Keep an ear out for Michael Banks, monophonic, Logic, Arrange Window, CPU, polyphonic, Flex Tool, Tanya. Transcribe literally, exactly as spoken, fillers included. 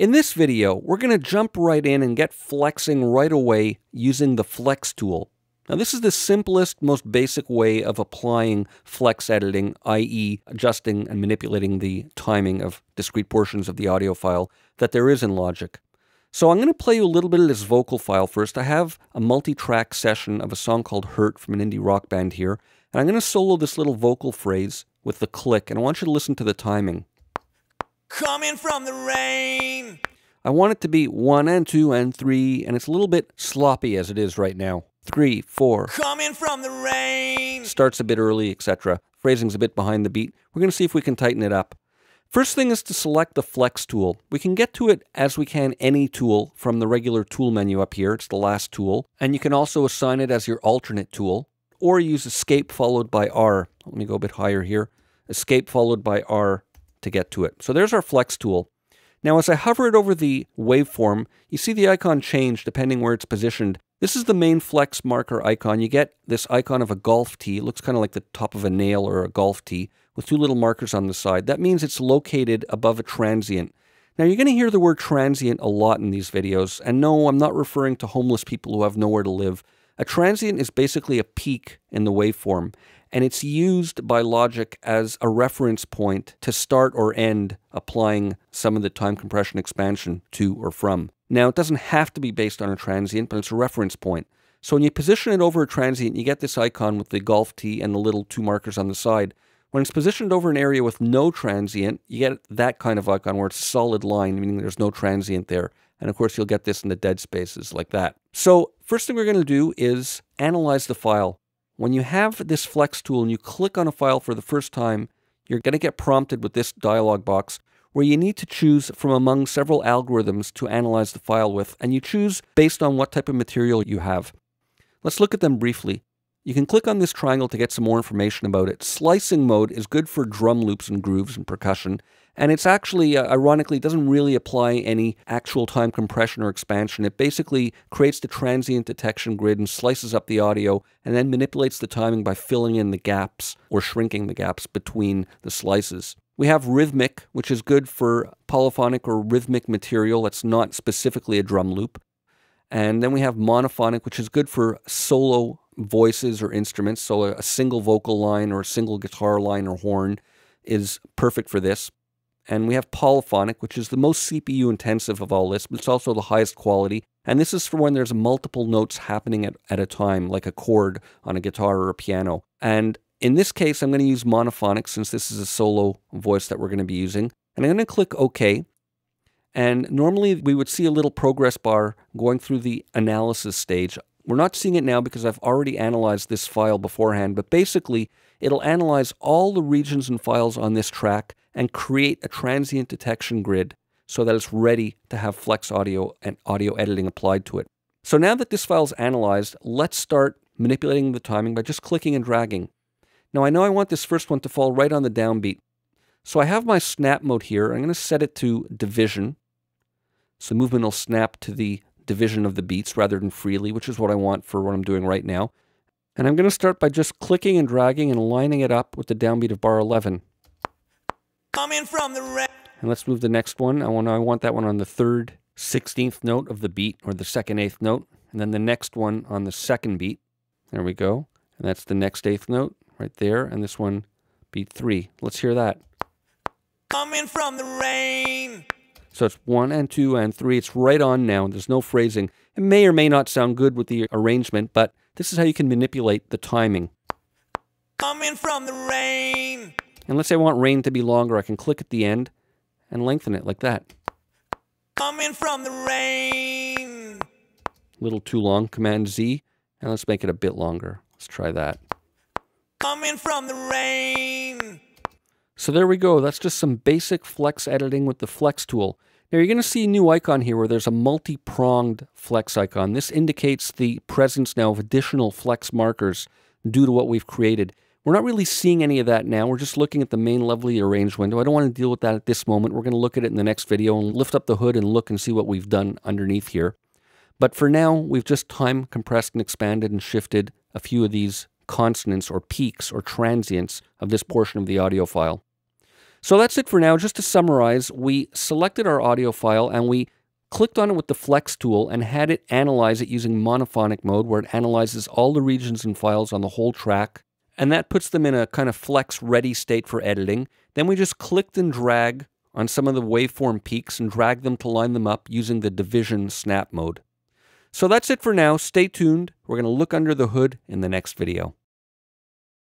In this video, we're going to jump right in and get flexing right away using the Flex tool. Now, this is the simplest, most basic way of applying flex editing, that is adjusting and manipulating the timing of discrete portions of the audio file that there is in Logic. So I'm going to play you a little bit of this vocal file first. I have a multi-track session of a song called Hurt from an indie rock band here, and I'm going to solo this little vocal phrase with the click, and I want you to listen to the timing. Coming from the rain. I want it to be one and two and three, and it's a little bit sloppy as it is right now. Three, four. Coming from the rain. Starts a bit early, et cetera. Phrasing's a bit behind the beat. We're going to see if we can tighten it up. First thing is to select the Flex tool. We can get to it as we can any tool from the regular tool menu up here. It's the last tool. And you can also assign it as your alternate tool, or use Escape followed by R. Let me go a bit higher here. Escape followed by R to get to it. So there's our Flex tool. Now, as I hover it over the waveform, you see the icon change depending where it's positioned. This is the main flex marker icon. You get this icon of a golf tee. It looks kind of like the top of a nail or a golf tee with two little markers on the side. That means it's located above a transient. Now, you're going to hear the word transient a lot in these videos. And no, I'm not referring to homeless people who have nowhere to live. A transient is basically a peak in the waveform, and it's used by Logic as a reference point to start or end applying some of the time compression expansion to or from. Now, it doesn't have to be based on a transient, but it's a reference point. So when you position it over a transient, you get this icon with the golf tee and the little two markers on the side. When it's positioned over an area with no transient, you get that kind of icon where it's a solid line, meaning there's no transient there. And of course, you'll get this in the dead spaces like that. So first thing we're going to do is analyze the file. When you have this Flex tool and you click on a file for the first time, you're going to get prompted with this dialog box where you need to choose from among several algorithms to analyze the file with, and you choose based on what type of material you have. Let's look at them briefly. You can click on this triangle to get some more information about it. Slicing mode is good for drum loops and grooves and percussion, and it's actually, uh, ironically, doesn't really apply any actual time compression or expansion. It basically creates the transient detection grid and slices up the audio and then manipulates the timing by filling in the gaps or shrinking the gaps between the slices. We have rhythmic, which is good for polyphonic or rhythmic material that's not specifically a drum loop. And then we have monophonic, which is good for solo voices or instruments, so a single vocal line or a single guitar line or horn is perfect for this. And we have polyphonic, which is the most C P U intensive of all this, but it's also the highest quality. And this is for when there's multiple notes happening at, at a time, like a chord on a guitar or a piano. And in this case, I'm going to use monophonic since this is a solo voice that we're going to be using. And I'm going to click OK. And normally we would see a little progress bar going through the analysis stage. We're not seeing it now because I've already analyzed this file beforehand, but basically it'll analyze all the regions and files on this track and create a transient detection grid so that it's ready to have Flex audio and audio editing applied to it. So now that this file's analyzed, let's start manipulating the timing by just clicking and dragging. Now I know I want this first one to fall right on the downbeat. So I have my snap mode here. I'm going to set it to division. So movement will snap to the division of the beats rather than freely, which is what I want for what I'm doing right now. And I'm going to start by just clicking and dragging and lining it up with the downbeat of bar eleven. Coming from the re and let's move the next one. I want, I want that one on the third sixteenth note of the beat, or the second eighth note, and then the next one on the second beat. There we go. And that's the next eighth note right there, and this one, beat three. Let's hear that. Coming from the rain. So it's one and two and three. It's right on now. There's no phrasing. It may or may not sound good with the arrangement, but this is how you can manipulate the timing. Coming from the rain. And let's say I want rain to be longer, I can click at the end and lengthen it like that. Coming from the rain. A little too long, Command Z. And let's make it a bit longer. Let's try that. Coming from the rain. So there we go. That's just some basic flex editing with the Flex tool. Now you're going to see a new icon here where there's a multi-pronged flex icon. This indicates the presence now of additional flex markers due to what we've created. We're not really seeing any of that now. We're just looking at the main lovely arrange window. I don't want to deal with that at this moment. We're going to look at it in the next video and lift up the hood and look and see what we've done underneath here. But for now, we've just time compressed and expanded and shifted a few of these consonants or peaks or transients of this portion of the audio file. So that's it for now. Just to summarize, we selected our audio file and we clicked on it with the Flex tool and had it analyze it using monophonic mode, where it analyzes all the regions and files on the whole track, and that puts them in a kind of Flex ready state for editing. Then we just clicked and drag on some of the waveform peaks and drag them to line them up using the division snap mode. So that's it for now. Stay tuned. We're going to look under the hood in the next video.